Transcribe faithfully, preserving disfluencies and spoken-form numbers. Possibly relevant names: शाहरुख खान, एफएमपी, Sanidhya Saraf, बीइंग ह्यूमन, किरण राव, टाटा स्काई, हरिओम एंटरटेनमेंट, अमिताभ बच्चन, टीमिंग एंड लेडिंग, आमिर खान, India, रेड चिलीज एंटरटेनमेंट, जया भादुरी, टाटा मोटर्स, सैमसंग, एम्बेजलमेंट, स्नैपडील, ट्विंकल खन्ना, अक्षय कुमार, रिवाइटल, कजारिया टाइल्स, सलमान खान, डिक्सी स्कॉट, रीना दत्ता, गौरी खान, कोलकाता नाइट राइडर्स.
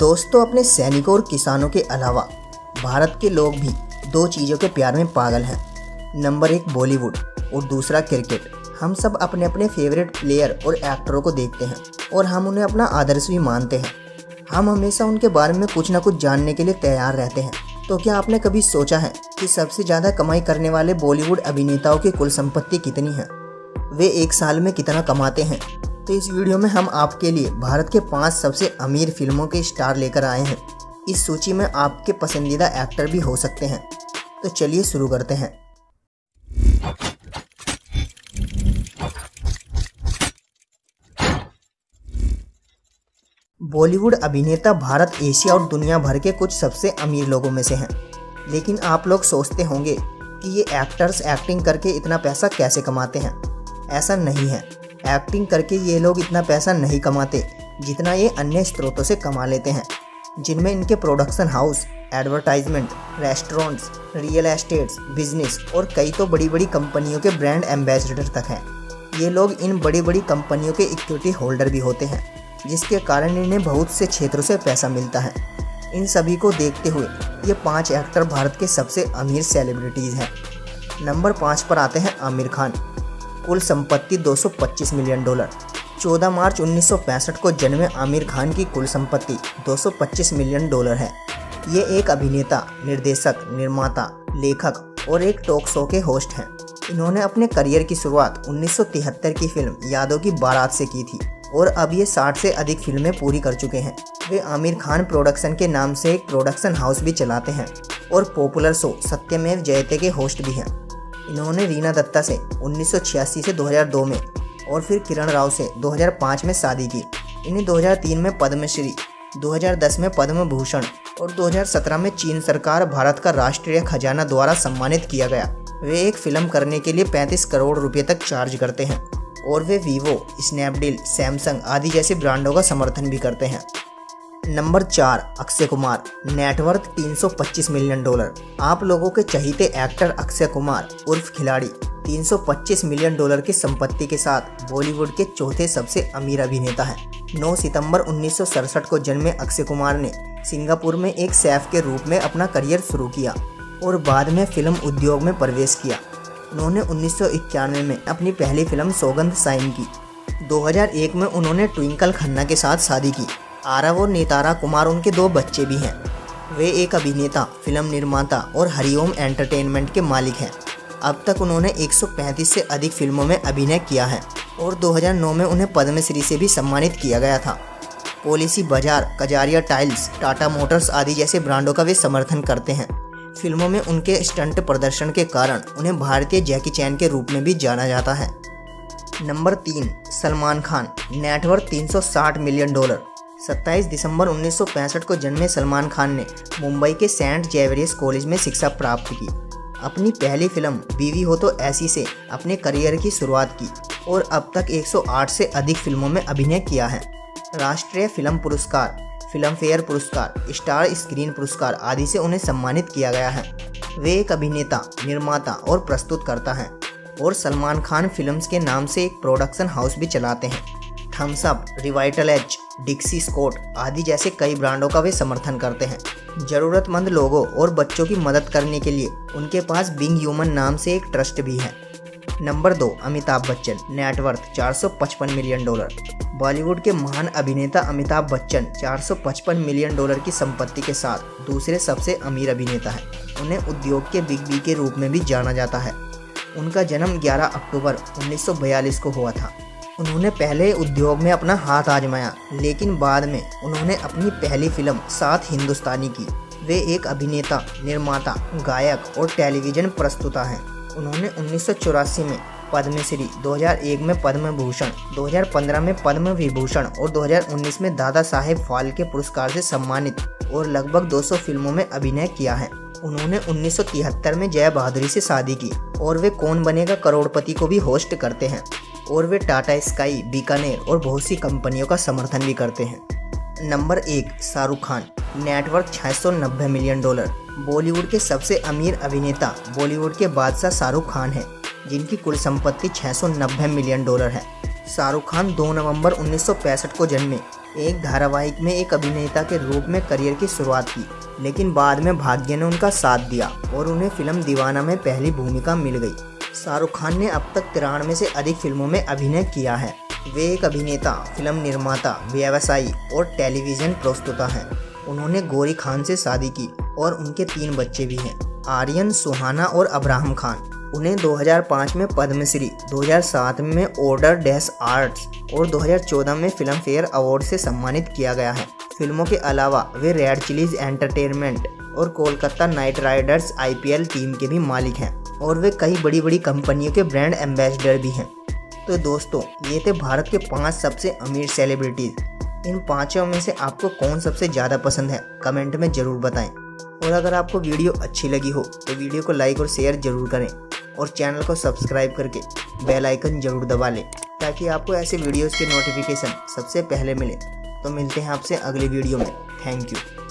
दोस्तों, अपने सैनिकों और किसानों के अलावा भारत के लोग भी दो चीज़ों के प्यार में पागल हैं। नंबर एक बॉलीवुड और दूसरा क्रिकेट। हम सब अपने अपने फेवरेट प्लेयर और एक्टरों को देखते हैं और हम उन्हें अपना आदर्श भी मानते हैं। हम हमेशा उनके बारे में कुछ ना कुछ जानने के लिए तैयार रहते हैं। तो क्या आपने कभी सोचा है कि सबसे ज़्यादा कमाई करने वाले बॉलीवुड अभिनेताओं की कुल संपत्ति कितनी है? वे एक साल में कितना कमाते हैं? तो इस वीडियो में हम आपके लिए भारत के पाँच सबसे अमीर फिल्मों के स्टार लेकर आए हैं। इस सूची में आपके पसंदीदा एक्टर भी हो सकते हैं। तो चलिए शुरू करते हैं। बॉलीवुड अभिनेता भारत, एशिया और दुनिया भर के कुछ सबसे अमीर लोगों में से हैं। लेकिन आप लोग सोचते होंगे कि ये एक्टर्स एक्टिंग करके इतना पैसा कैसे कमाते हैं। ऐसा नहीं है, एक्टिंग करके ये लोग इतना पैसा नहीं कमाते जितना ये अन्य स्रोतों से कमा लेते हैं, जिनमें इनके production house, advertisement, restaurants, real estates, business और कई तो बड़ी बड़ी कंपनियों के ब्रांड एम्बेसडर तक हैं। ये लोग इन बड़ी बड़ी कंपनियों के इक्विटी होल्डर भी होते हैं, जिसके कारण इन्हें बहुत से क्षेत्रों से पैसा मिलता है। इन सभी को देखते हुए ये पांच एक्टर भारत के सबसे अमीर सेलिब्रिटीज़ हैं। नंबर पाँच पर आते हैं आमिर खान। कुल संपत्ति दो सौ पच्चीस मिलियन डॉलर। चौदह मार्च उन्नीस सौ पैंसठ को जन्मे आमिर खान की कुल संपत्ति दो सौ पच्चीस मिलियन डॉलर है। ये एक अभिनेता, निर्देशक, निर्माता, लेखक और एक टॉक शो के होस्ट हैं। इन्होंने अपने करियर की शुरुआत उन्नीस सौ तिहत्तर की फिल्म यादों की बारात से की थी और अब ये साठ से अधिक फिल्में पूरी कर चुके हैं। वे आमिर खान प्रोडक्शन के नाम से एक प्रोडक्शन हाउस भी चलाते हैं और पॉपुलर शो सत्यमेव जयते के होस्ट भी हैं। इन्होंने रीना दत्ता से उन्नीस सौ छियासी से दो हज़ार दो में और फिर किरण राव से दो हज़ार पाँच में शादी की। इन्हें दो हज़ार तीन में पद्मश्री, दो हज़ार दस में पद्म भूषण और दो हज़ार सत्रह में चीन सरकार भारत का राष्ट्रीय खजाना द्वारा सम्मानित किया गया। वे एक फिल्म करने के लिए पैंतीस करोड़ रुपये तक चार्ज करते हैं और वे वीवो, स्नैपडील, सैमसंग आदि जैसे ब्रांडों का समर्थन भी करते हैं। नंबर चार, अक्षय कुमार। नेटवर्थ तीन सौ पच्चीस मिलियन डॉलर। आप लोगों के चहेते एक्टर अक्षय कुमार उर्फ खिलाड़ी तीन सौ पच्चीस मिलियन डॉलर की संपत्ति के साथ बॉलीवुड के चौथे सबसे अमीर अभिनेता हैं। नौ सितंबर उन्नीस सौ सड़सठ को जन्मे अक्षय कुमार ने सिंगापुर में एक शेफ के रूप में अपना करियर शुरू किया और बाद में फिल्म उद्योग में प्रवेश किया। उन्होंने उन्नीस सौ इक्यानवे में अपनी पहली फिल्म सौगंध साइन की। दो हज़ार एक में उन्होंने ट्विंकल खन्ना के साथ शादी की। आरव और नेतारा कुमार उनके दो बच्चे भी हैं। वे एक अभिनेता, फिल्म निर्माता और हरिओम एंटरटेनमेंट के मालिक हैं। अब तक उन्होंने एक सौ पैंतीस से अधिक फिल्मों में अभिनय किया है और दो हज़ार नौ में उन्हें पद्मश्री से भी सम्मानित किया गया था। पॉलिसी बाजार, कजारिया टाइल्स, टाटा मोटर्स आदि जैसे ब्रांडों का वे समर्थन करते हैं। फिल्मों में उनके स्टंट प्रदर्शन के कारण उन्हें भारतीय जैकी चैन के रूप में भी जाना जाता है। नंबर तीन, सलमान खान। नेटवर्थ तीन सौ साठ मिलियन डॉलर। सत्ताईस दिसंबर उन्नीस सौ पैंसठ को जन्मे सलमान खान ने मुंबई के सेंट जेवियर्स कॉलेज में शिक्षा प्राप्त की। अपनी पहली फिल्म बीवी हो तो ऐसी से अपने करियर की शुरुआत की और अब तक एक सौ आठ से अधिक फिल्मों में अभिनय किया है। राष्ट्रीय फिल्म पुरस्कार, फिल्म फेयर पुरस्कार, स्टार स्क्रीन पुरस्कार आदि से उन्हें सम्मानित किया गया है। वे एक अभिनेता, निर्माता और प्रस्तुतकर्ता हैं और सलमान खान फिल्म्स के नाम से एक प्रोडक्शन हाउस भी चलाते हैं। Thums Up, रिवाइटल as, डिक्सी स्कॉट आदि जैसे कई ब्रांडों का वे समर्थन करते हैं। ज़रूरतमंद लोगों और बच्चों की मदद करने के लिए उनके पास बीइंग ह्यूमन नाम से एक ट्रस्ट भी है। नंबर दो, अमिताभ बच्चन। नेटवर्थ चार सौ पचपन मिलियन डॉलर। बॉलीवुड के महान अभिनेता अमिताभ बच्चन चार सौ पचपन मिलियन डॉलर की संपत्ति के साथ दूसरे सबसे अमीर अभिनेता हैं। उन्हें उद्योग के बिग बी के रूप में भी जाना जाता है। उनका जन्म ग्यारह अक्टूबर उन्नीस सौ बयालीस को हुआ था। उन्होंने पहले उद्योग में अपना हाथ आजमाया, लेकिन बाद में उन्होंने अपनी पहली फिल्म सात हिंदुस्तानी की। वे एक अभिनेता, निर्माता, गायक और टेलीविजन प्रस्तुता हैं। उन्होंने उन्नीस सौ चौरासी में पद्मश्री, दो हज़ार एक में पद्म भूषण, दो हज़ार पंद्रह में पद्म विभूषण और दो हज़ार उन्नीस में दादा साहेब फाल्के पुरस्कार से सम्मानित और लगभग दो सौ फिल्मों में अभिनय किया है। उन्होंने उन्नीस सौ तिहत्तर में जया भादुरी से शादी की और वे कौन बनेगा करोड़पति को भी होस्ट करते हैं और वे टाटा स्काई, बीकानेर और बहुत सी कंपनियों का समर्थन भी करते हैं। नंबर एक, शाहरुख खान। नेटवर्थ छः सौ नब्बे मिलियन डॉलर। बॉलीवुड के सबसे अमीर अभिनेता बॉलीवुड के बादशाह शाहरुख खान हैं, जिनकी कुल संपत्ति छः सौ नब्बे मिलियन डॉलर है। शाहरुख खान दो नवंबर उन्नीस सौ पैंसठ को जन्मे एक धारावाहिक में एक अभिनेता के रूप में करियर की शुरुआत की, लेकिन बाद में भाग्य ने उनका साथ दिया और उन्हें फिल्म दीवाना में पहली भूमिका मिल गई। शाहरुख खान ने अब तक तिरानवे से अधिक फिल्मों में अभिनय किया है। वे एक अभिनेता, फिल्म निर्माता, व्यवसायी और टेलीविज़न प्रस्तुता हैं। उन्होंने गौरी खान से शादी की और उनके तीन बच्चे भी हैं, आर्यन, सुहाना और अब्राहम खान। उन्हें दो हज़ार पाँच में पद्मश्री, दो हज़ार सात में ऑर्डर डैश आर्ट्स और दो हज़ार चौदह में फिल्म फेयर अवार्ड से सम्मानित किया गया है। फिल्मों के अलावा वे रेड चिलीज एंटरटेनमेंट और कोलकाता नाइट राइडर्स I P L team के भी मालिक हैं और वे कई बड़ी बड़ी कंपनियों के ब्रांड एम्बेसडर भी हैं। तो दोस्तों, ये थे भारत के पाँच सबसे अमीर सेलिब्रिटीज़। इन पाँचों में से आपको कौन सबसे ज़्यादा पसंद है, कमेंट में ज़रूर बताएं। और अगर आपको वीडियो अच्छी लगी हो तो वीडियो को लाइक और शेयर ज़रूर करें और चैनल को सब्सक्राइब करके बेल आइकन ज़रूर दबा लें ताकि आपको ऐसे वीडियोस के नोटिफिकेशन सबसे पहले मिले। तो मिलते हैं आपसे अगली वीडियो में। Thank you.